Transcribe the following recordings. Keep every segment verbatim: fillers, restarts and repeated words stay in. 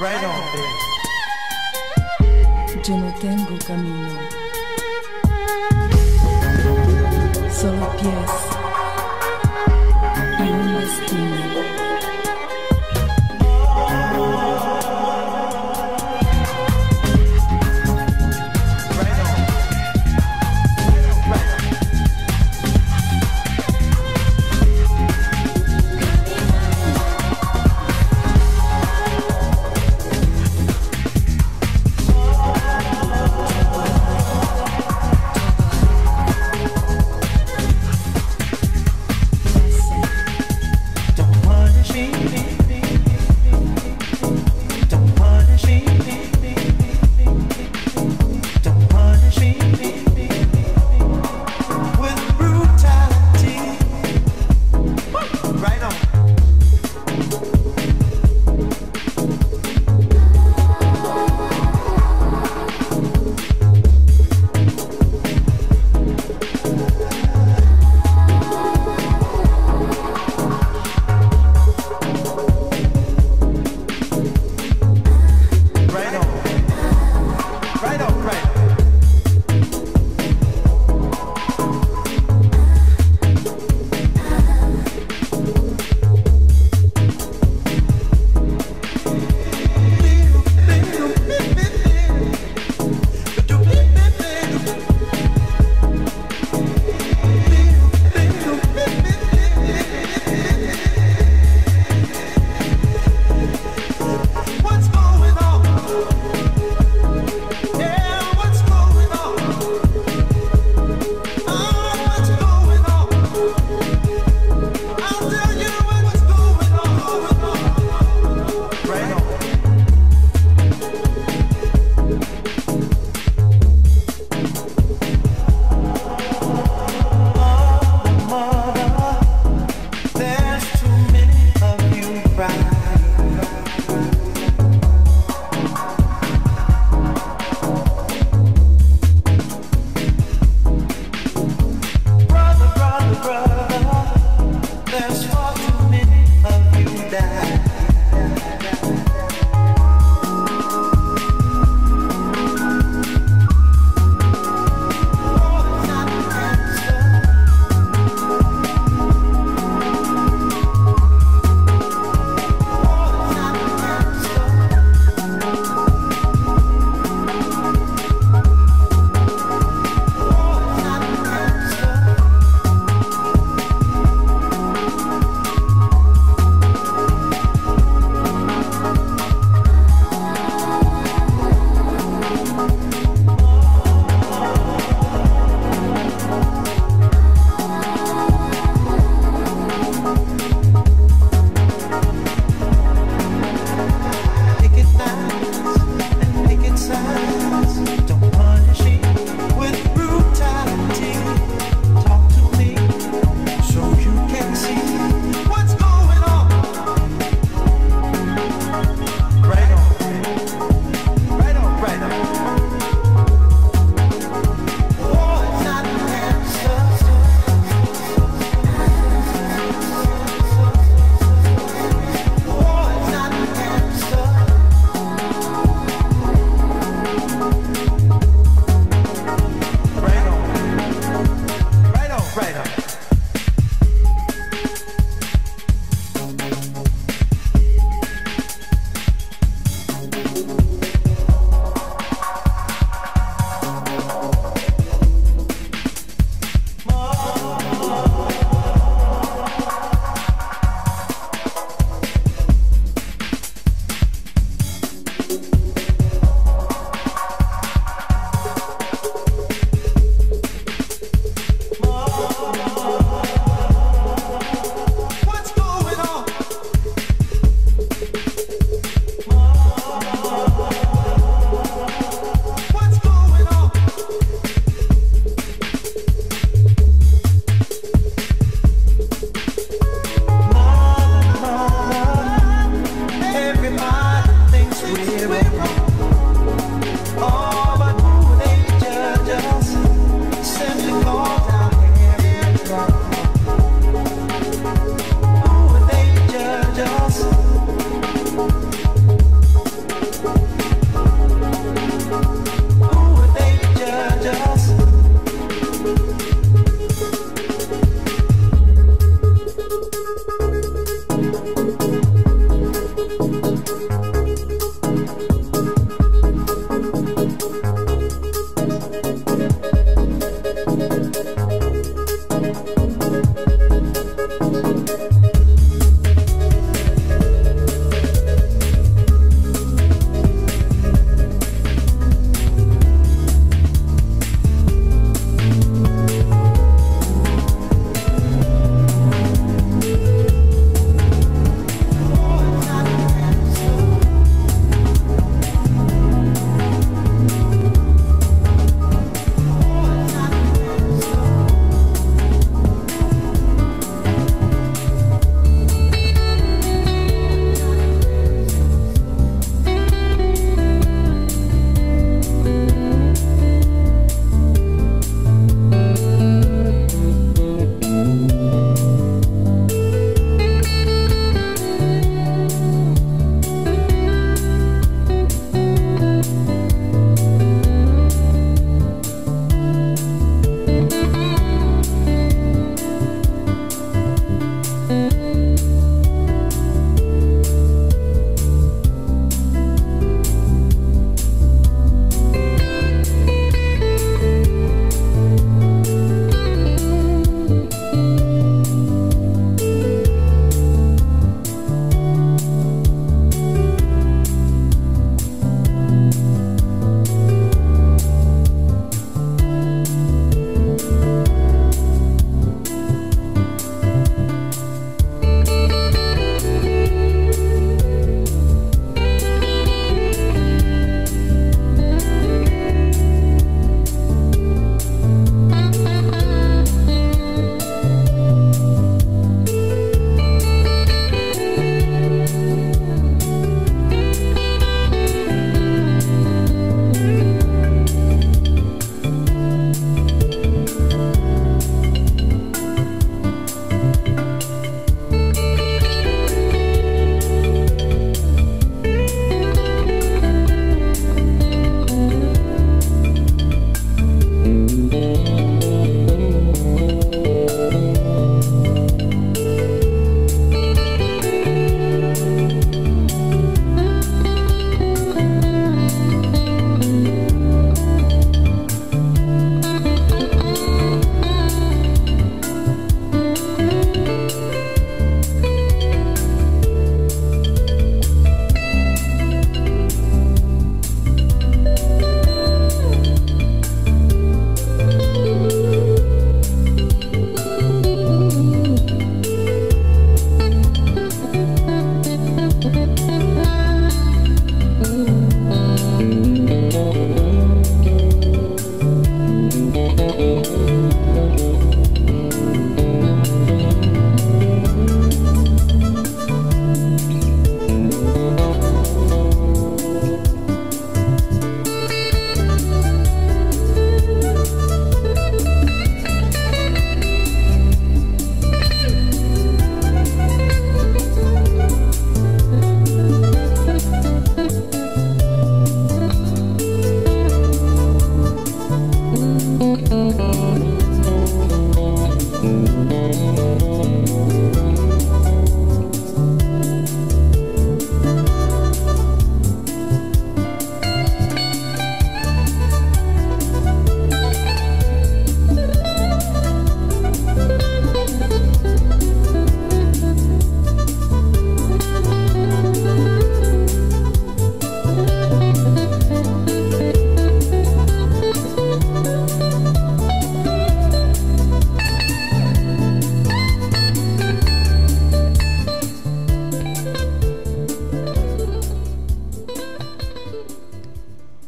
right on, baby. Yo no tengo camino, solo pies y un destino.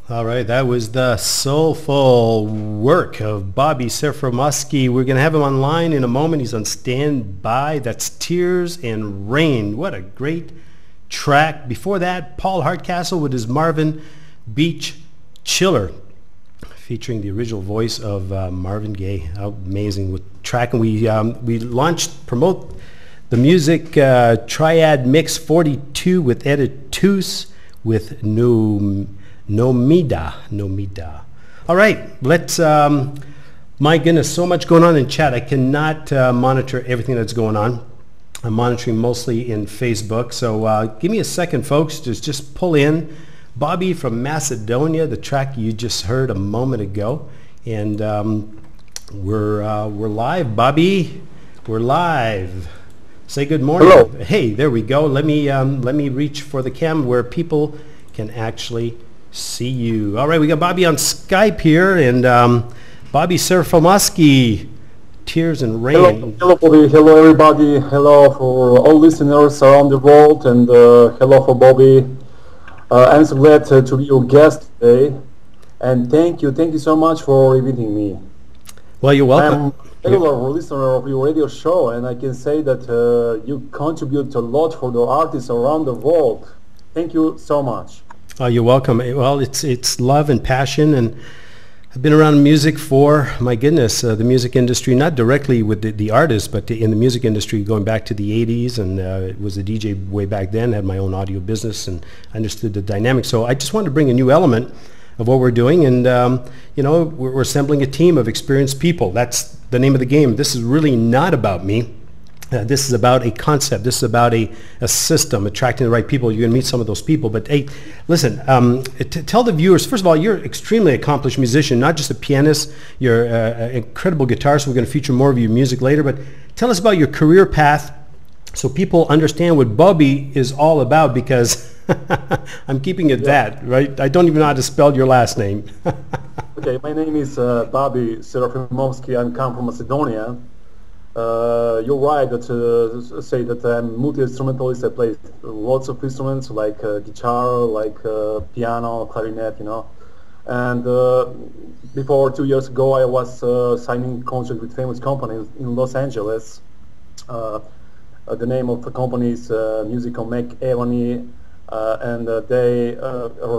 All right, that was the soulful work of Bobi Serafimovski. We're going to have him online in a moment. He's on standby. That's Tears and Rain. What a great track. Before that, Paul Hardcastle with his Marvin Beach Chiller, featuring the original voice of uh, Marvin Gaye. How amazing with track. And we, um, we launched, promote the music, uh, Triad Mix forty-two with Editus with new... Nomida, Nomida. All right, let's, um, my goodness, so much going on in chat. I cannot uh, monitor everything that's going on. I'm monitoring mostly in Facebook. So uh, give me a second, folks, just, just pull in. Bobi from Macedonia, the track you just heard a moment ago. And um, we're, uh, we're live, Bobi. We're live. Say good morning. Hello. Hey, there we go. Let me, um, let me reach for the cam where people can actually see you. All right, we got Bobi on Skype here, and um, Bobi Serafimovski, Tears and Rain. Hello, hello, hello, everybody. Hello for all listeners around the world, and uh, hello for Bobi. Uh, I'm so glad uh, to be your guest today, and thank you, thank you so much for inviting me. Well, you're welcome. I'm a regular listener of your radio show, and I can say that uh, you contribute a lot for the artists around the world. Thank you so much. Oh, you're welcome. Well, it's it's love and passion, and I've been around music for, my goodness, uh, the music industry, not directly with the, the artists, but the, in the music industry going back to the eighties, and uh, was a D J way back then, had my own audio business, and I understood the dynamics. So I just wanted to bring a new element of what we're doing, and um, you know, we're, we're assembling a team of experienced people. That's the name of the game. This is really not about me. Uh, this is about a concept. This is about a, a system, attracting the right people. You're going to meet some of those people. But hey, listen, um, t tell the viewers, first of all, you're an extremely accomplished musician, not just a pianist. You're uh, an incredible guitarist. We're going to feature more of your music later. But tell us about your career path so people understand what Bobi is all about, because I'm keeping it yeah. that, right? I don't even know how to spell your last name. Okay, my name is uh, Bobi Serafimovski. I come from Macedonia. Uh, you're right that uh, say that I'm multi-instrumentalist. I play lots of instruments like uh, guitar, like uh, piano, clarinet, you know. And uh, before two years ago, I was uh, signing contract with famous companies in Los Angeles. Uh, uh, the name of the company is uh, Musical Make Avani, uh, and uh, they uh,